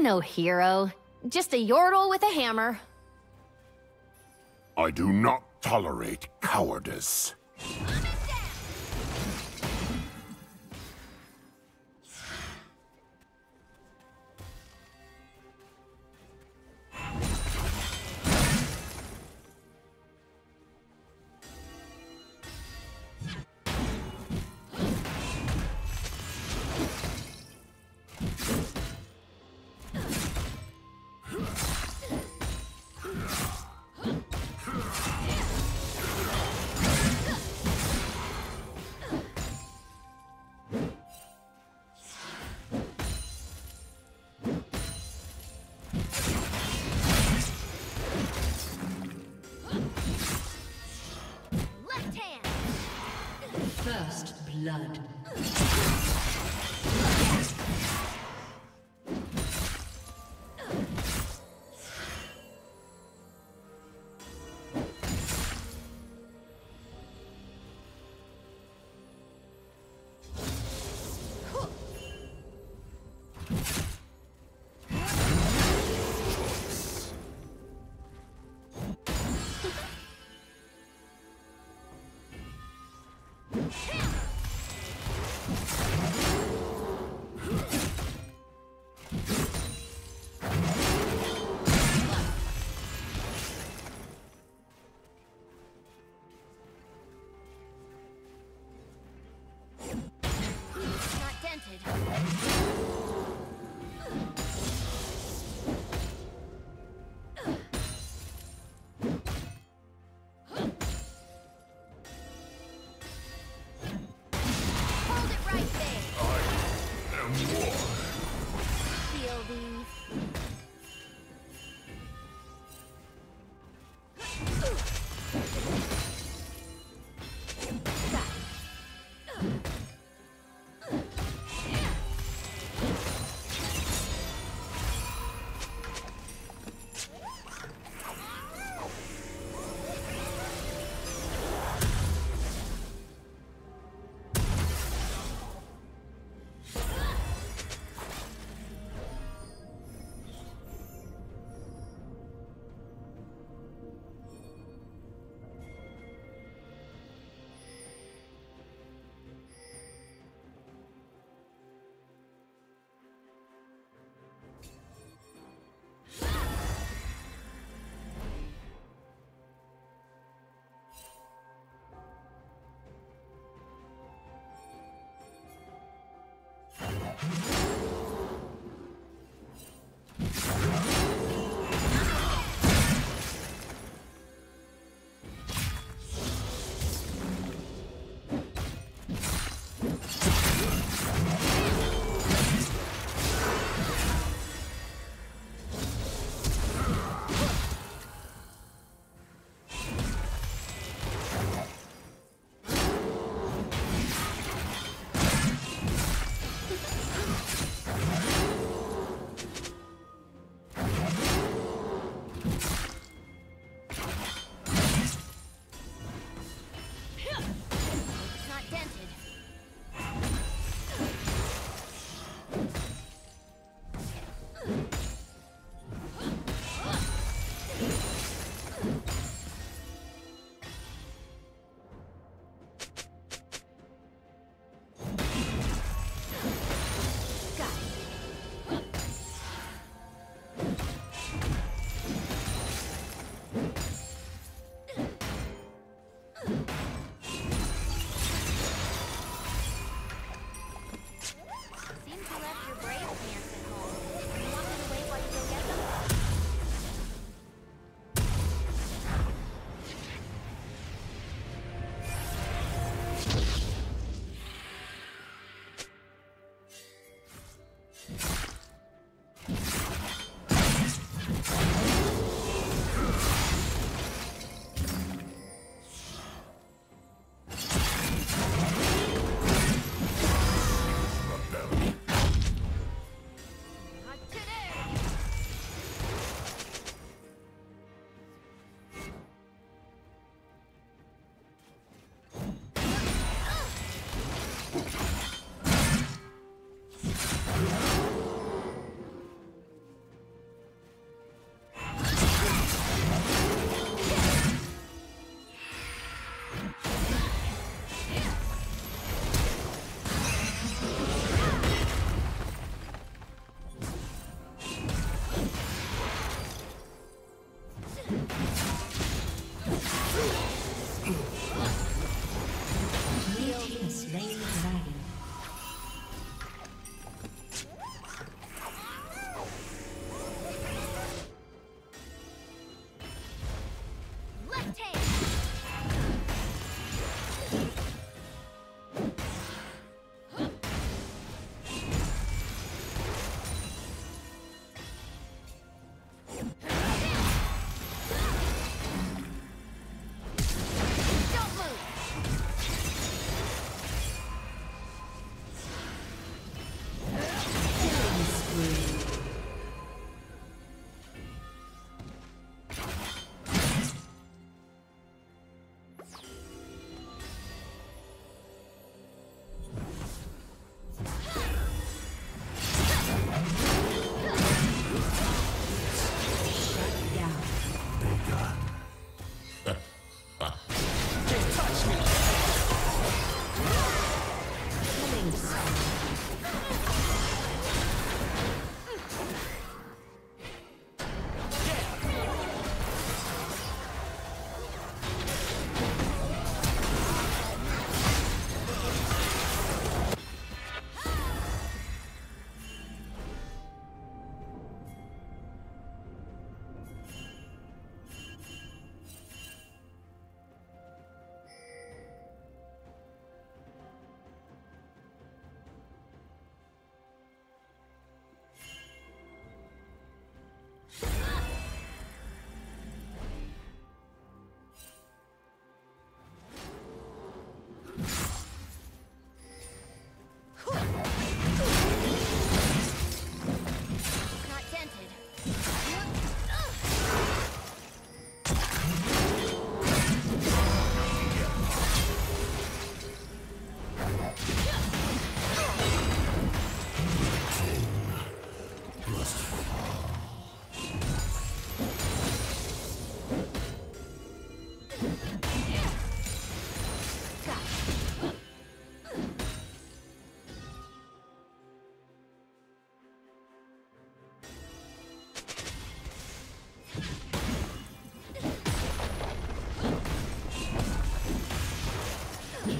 I'm no hero, just a Yordle with a hammer. I do not tolerate cowardice. First blood. Seems you left your brave pants at home. Walking away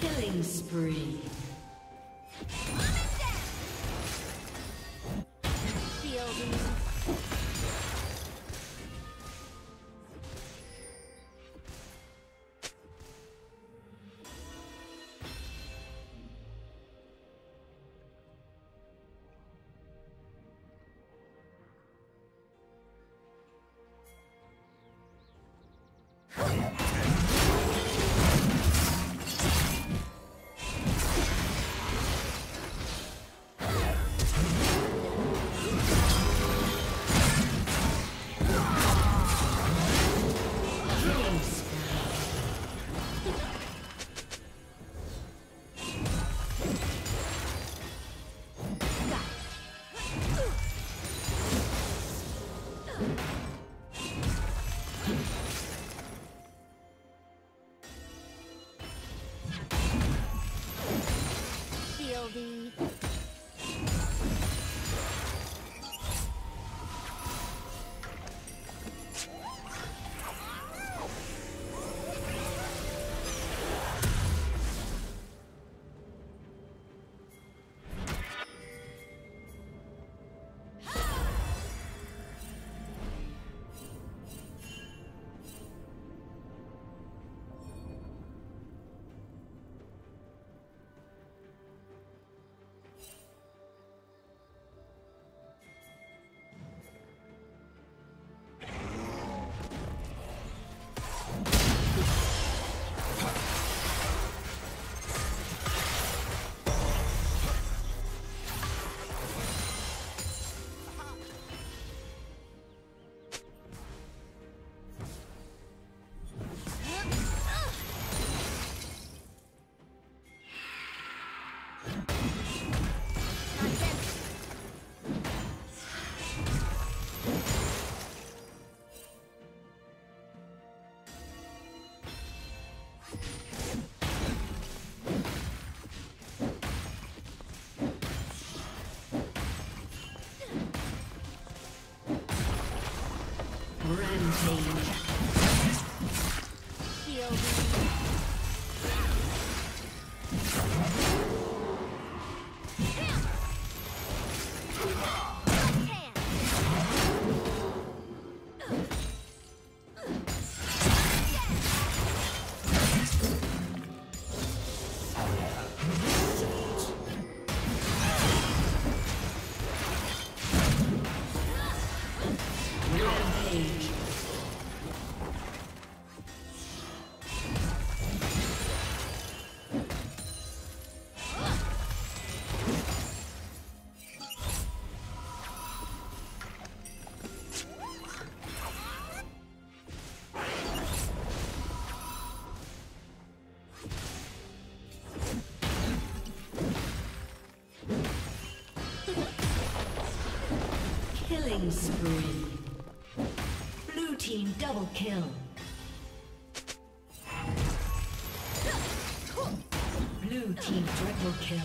Killing spree. Killing spree. Blue team double kill. Blue team triple kill.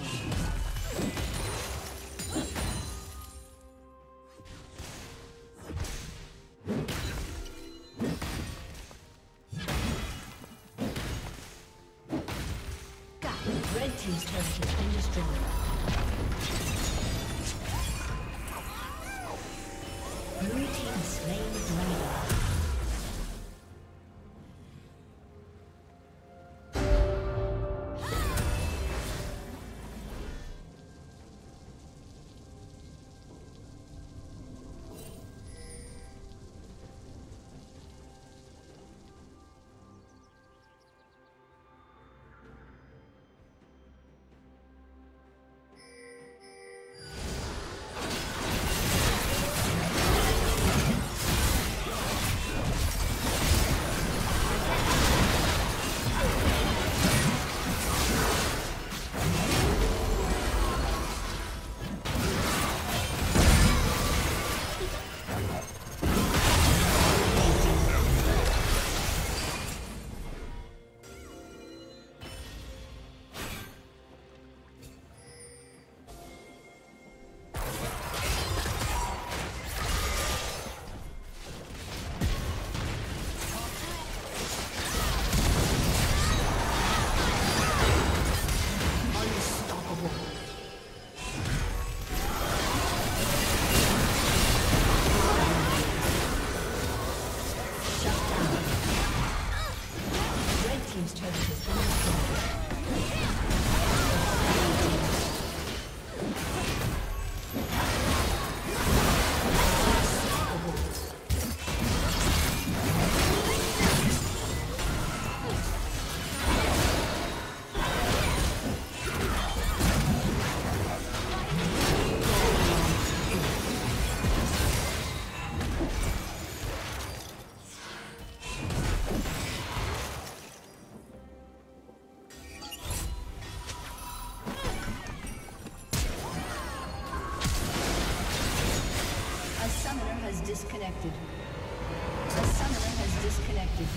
summoner has disconnected. A summoner has disconnected.